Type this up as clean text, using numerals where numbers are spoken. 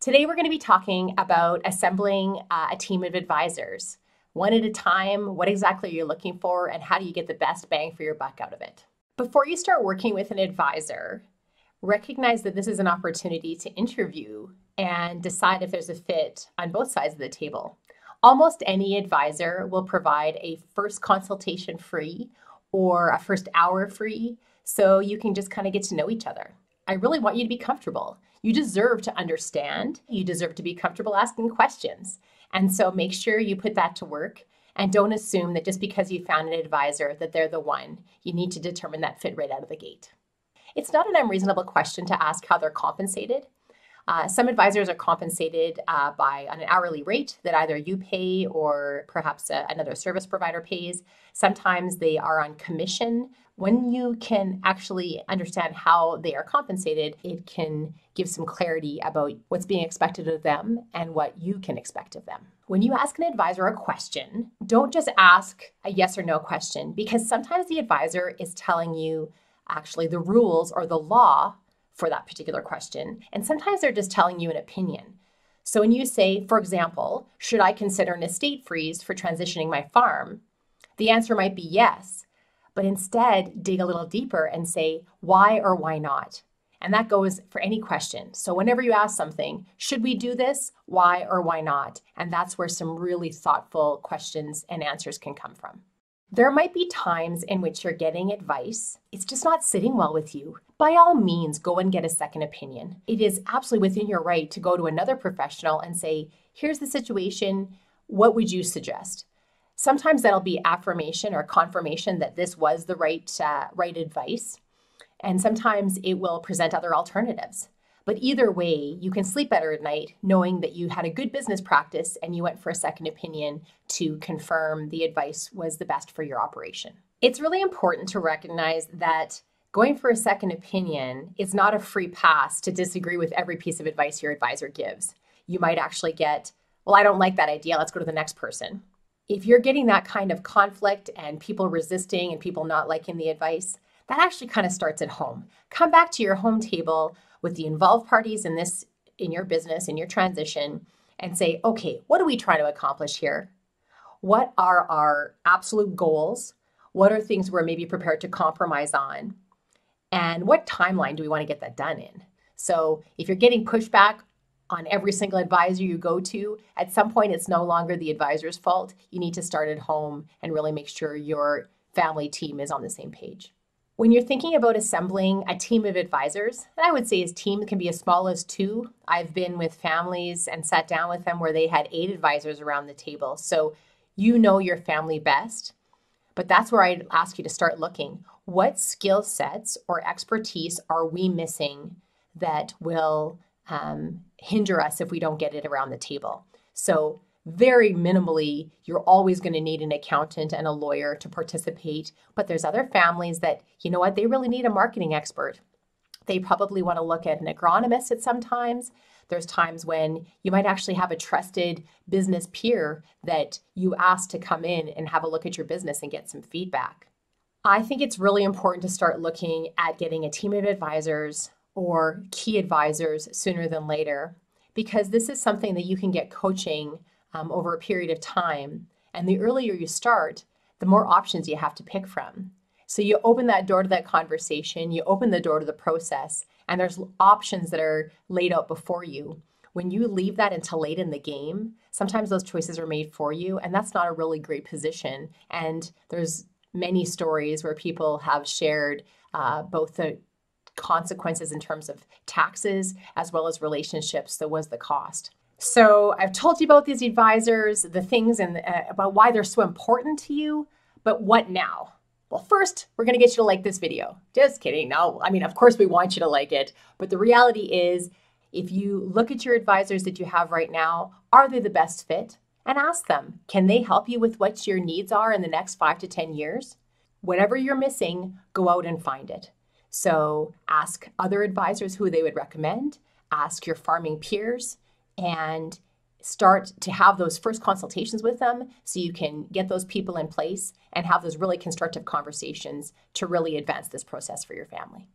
Today, we're going to be talking about assembling a team of advisors, one at a time, what exactly you're looking for, and how do you get the best bang for your buck out of it. Before you start working with an advisor, recognize that this is an opportunity to interview and decide if there's a fit on both sides of the table. Almost any advisor will provide a first consultation free or a first hour free, so you can just kind of get to know each other. I really want you to be comfortable. You deserve to understand. You deserve to be comfortable asking questions. And so make sure you put that to work and don't assume that just because you found an advisor that they're the one. You need to determine that fit right out of the gate. It's not an unreasonable question to ask how they're compensated. Some advisors are compensated by an hourly rate that either you pay or perhaps another service provider pays. Sometimes they are on commission. When you can actually understand how they are compensated, it can give some clarity about what's being expected of them and what you can expect of them. When you ask an advisor a question, don't just ask a yes or no question, because sometimes the advisor is telling you actually the rules or the law for that particular question. And sometimes they're just telling you an opinion. So when you say, for example, should I consider an estate freeze for transitioning my farm? The answer might be yes, but instead dig a little deeper and say, why or why not? And that goes for any question. So whenever you ask something, should we do this? Why or why not? And that's where some really thoughtful questions and answers can come from. There might be times in which you're getting advice. It's just not sitting well with you. By all means, go and get a second opinion. It is absolutely within your right to go to another professional and say, here's the situation, what would you suggest? Sometimes that'll be affirmation or confirmation that this was the right advice. And sometimes it will present other alternatives. But either way, you can sleep better at night knowing that you had a good business practice and you went for a second opinion to confirm the advice was the best for your operation. It's really important to recognize that going for a second opinion is not a free pass to disagree with every piece of advice your advisor gives. You might actually get, well, I don't like that idea, let's go to the next person. If you're getting that kind of conflict and people resisting and people not liking the advice, that actually kind of starts at home. Come back to your home table with the involved parties in your business, in your transition, and say, okay, what are we trying to accomplish here? What are our absolute goals? What are things we're maybe prepared to compromise on? And what timeline do we want to get that done in? So if you're getting pushback on every single advisor you go to, at some point it's no longer the advisor's fault. You need to start at home and really make sure your family team is on the same page. When you're thinking about assembling a team of advisors, and I would say his team can be as small as 2. I've been with families and sat down with them where they had 8 advisors around the table. So you know your family best, but that's where I'd ask you to start looking. What skill sets or expertise are we missing that will hinder us if we don't get it around the table? So very minimally, you're always going to need an accountant and a lawyer to participate, but there's other families that, you know what, they really need a marketing expert. They probably want to look at an agronomist at some times. There's times when you might actually have a trusted business peer that you ask to come in and have a look at your business and get some feedback. I think it's really important to start looking at getting a team of advisors or key advisors sooner than later, because this is something that you can get coaching over a period of time. And the earlier you start, the more options you have to pick from. So you open that door to that conversation, you open the door to the process, and there's options that are laid out before you. When you leave that until late in the game, sometimes those choices are made for you, and that's not a really great position. And there's many stories where people have shared both the consequences in terms of taxes as well as relationships that was the cost. So I've told you about these advisors, the things and about why they're so important to you, but what now? Well, first, we're going to get you to like this video. Just kidding. No, I mean, of course we want you to like it, but the reality is if you look at your advisors that you have right now, are they the best fit? And ask them, can they help you with what your needs are in the next 5 to 10 years? Whatever you're missing, go out and find it. So ask other advisors who they would recommend, ask your farming peers, and start to have those first consultations with them so you can get those people in place and have those really constructive conversations to really advance this process for your family.